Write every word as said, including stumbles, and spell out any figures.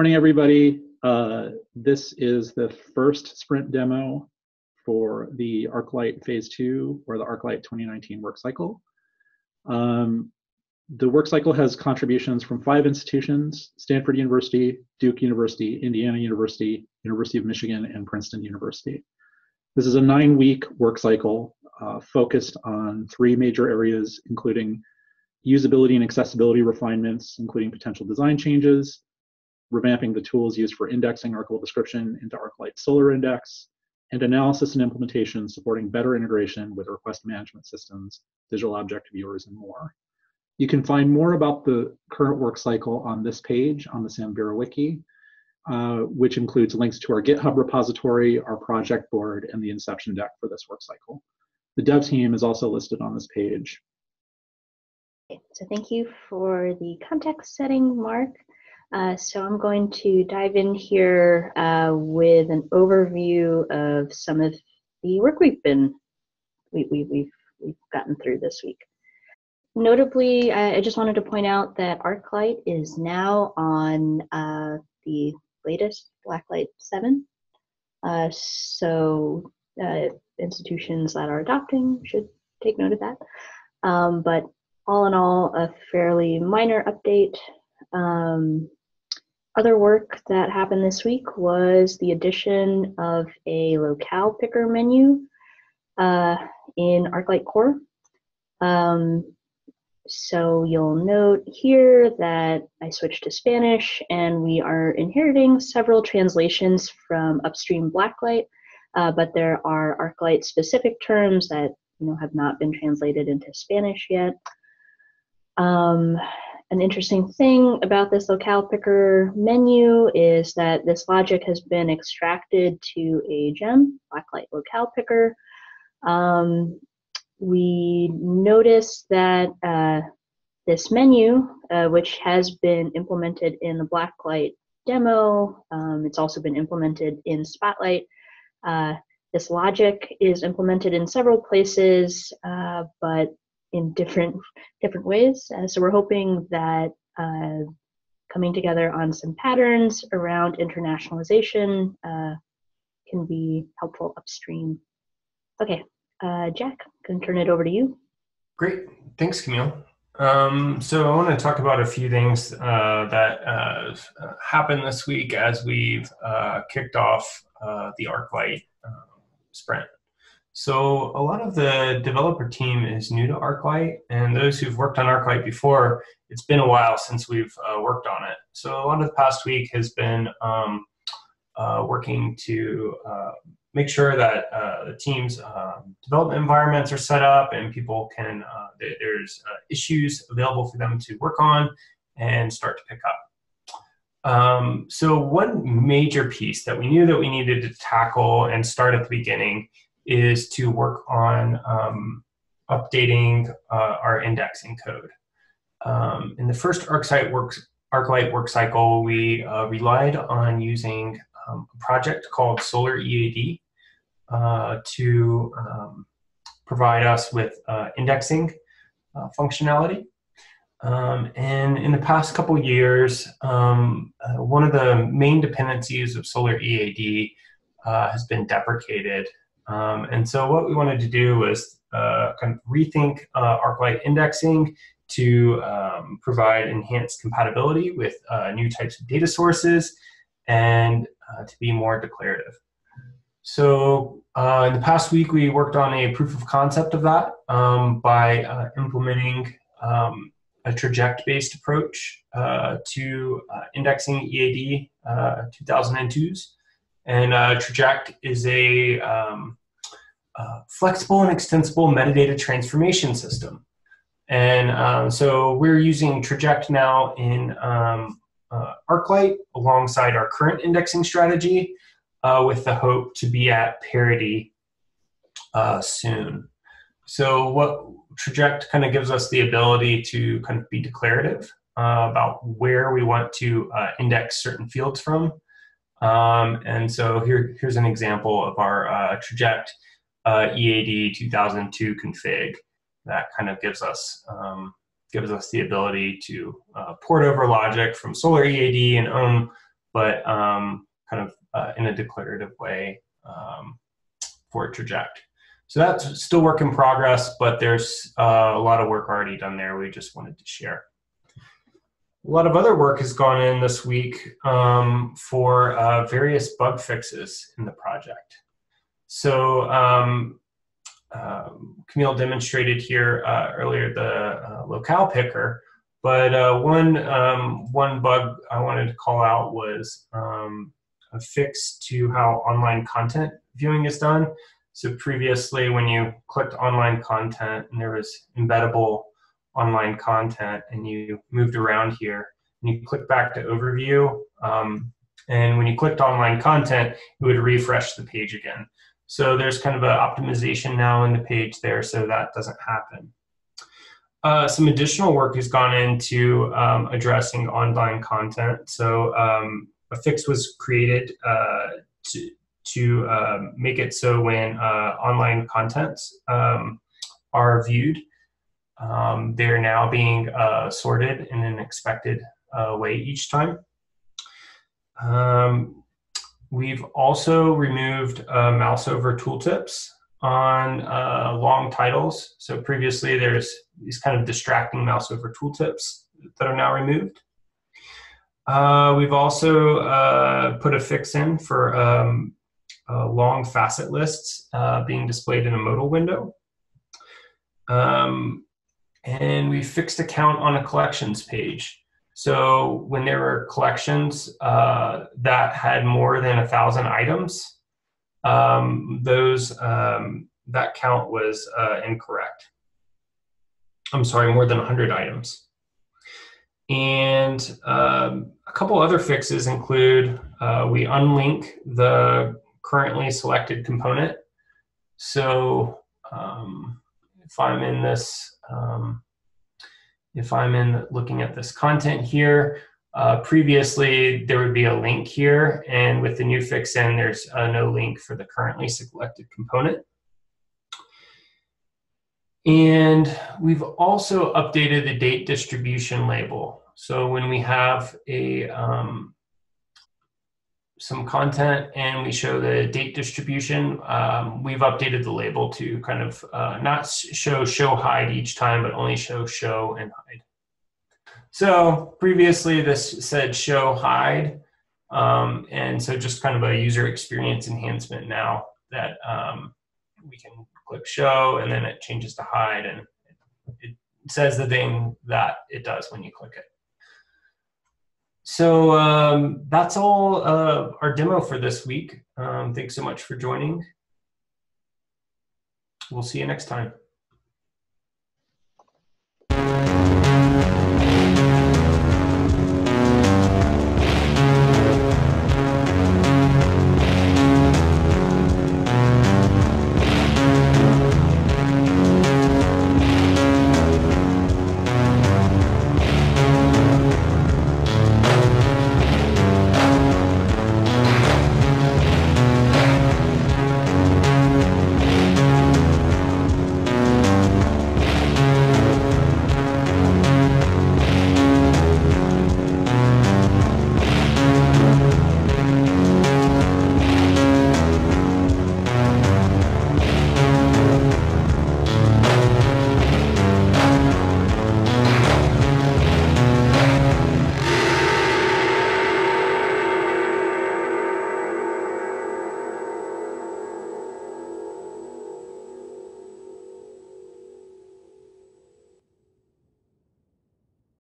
morning, everybody. Uh, this is the first sprint demo for the ArcLight Phase Two, or the ArcLight twenty nineteen work cycle. Um, the work cycle has contributions from five institutions: Stanford University, Duke University, Indiana University, University of Michigan, and Princeton University. This is a nine-week work cycle uh, focused on three major areas, including usability and accessibility refinements, including potential design changes, revamping the tools used for indexing archival description into ArcLight Solar Index, and analysis and implementation supporting better integration with request management systems, digital object viewers, and more. You can find more about the current work cycle on this page on the Samvera Wiki, uh, which includes links to our GitHub repository, our project board, and the inception deck for this work cycle. The dev team is also listed on this page. So thank you for the context setting, Mark. Uh, so I'm going to dive in here uh, with an overview of some of the work we've been we, we, we've we've gotten through this week. Notably, I, I just wanted to point out that ArcLight is now on uh, the latest Blacklight seven. Uh, so uh, institutions that are adopting should take note of that. Um, but all in all, a fairly minor update. Um, Other work that happened this week was the addition of a locale picker menu uh, in ArcLight Core. Um, so you'll note here that I switched to Spanish, and we are inheriting several translations from upstream Blacklight, uh, but there are ArcLight specific terms that you know have not been translated into Spanish yet. Um, An interesting thing about this locale picker menu is that this logic has been extracted to a gem, Blacklight locale picker. Um, we noticed that uh, this menu, uh, which has been implemented in the Blacklight demo, um, it's also been implemented in Spotlight. Uh, this logic is implemented in several places, uh, but in different different ways. Uh, so we're hoping that uh, coming together on some patterns around internationalization uh, can be helpful upstream. Okay, uh, Jack, can turn it over to you. Great, thanks Camille. Um, so I wanna talk about a few things uh, that uh, happened this week as we've uh, kicked off uh, the ArcLight uh, sprint. So a lot of the developer team is new to ArcLight, and those who've worked on ArcLight before, it's been a while since we've uh, worked on it. So a lot of the past week has been um, uh, working to uh, make sure that uh, the team's uh, development environments are set up and people can, uh, there's uh, issues available for them to work on and start to pick up. Um, so one major piece that we knew that we needed to tackle and start at the beginning is to work on um, updating uh, our indexing code. Um, in the first ArcLight works, ArcLight work cycle, we uh, relied on using um, a project called SolarEAD uh, to um, provide us with uh, indexing uh, functionality. Um, and in the past couple years, um, uh, one of the main dependencies of SolarEAD uh, has been deprecated. Um, and so what we wanted to do was uh, kind of rethink uh, ArcLight indexing to um, provide enhanced compatibility with uh, new types of data sources and uh, to be more declarative. So uh, in the past week, we worked on a proof of concept of that um, by uh, implementing um, a Traject-based approach uh, to uh, indexing E A D uh, two thousand twos. And uh, Traject is a um, uh, flexible and extensible metadata transformation system. And um, so we're using Traject now in um, uh, ArcLight alongside our current indexing strategy uh, with the hope to be at parity uh, soon. So what Traject kind of gives us the ability to kind of be declarative uh, about where we want to uh, index certain fields from. Um, and so here, here's an example of our uh, Traject uh, E A D two thousand two config that kind of gives us um, gives us the ability to uh, port over logic from Solar E A D and own but um, kind of uh, in a declarative way um, for Traject. So that's still work in progress, but there's uh, a lot of work already done there. We just wanted to share. A lot of other work has gone in this week um, for uh, various bug fixes in the project. So um, uh, Camille demonstrated here uh, earlier the uh, locale picker, but uh, one, um, one bug I wanted to call out was um, a fix to how online content viewing is done. So previously when you clicked online content and there was embeddable online content and you moved around here and you click back to overview um, and when you clicked online content it would refresh the page again. So there's kind of an optimization now in the page there so that doesn't happen. Uh, some additional work has gone into um, addressing online content. So um, a fix was created uh, to, to uh, make it so when uh, online contents um, are viewed, Um, they're now being uh, sorted in an expected uh, way each time. Um, we've also removed uh, mouse over tooltips on uh, long titles. So previously there's these kind of distracting mouse over tooltips that are now removed. Uh, we've also uh, put a fix in for um, uh, long facet lists uh, being displayed in a modal window. Um, And we fixed a count on a collections page. So when there were collections uh, that had more than a thousand items, um, those um, that count was uh, incorrect. I'm sorry, more than one hundred items. And um, a couple other fixes include uh, we unlink the currently selected component. So um, if I'm in this, Um, if I'm in looking at this content here, uh, previously there would be a link here, and with the new fix in, there's uh, no link for the currently selected component. And we've also updated the date distribution label. So when we have a um, some content and we show the date distribution, um, we've updated the label to kind of uh, not show show hide each time, but only show show and hide. So previously this said show hide. Um, and so just kind of a user experience enhancement now that um, we can click show and then it changes to hide and it says the thing that it does when you click it. So um, that's all uh, our demo for this week. Um, thanks so much for joining. We'll see you next time.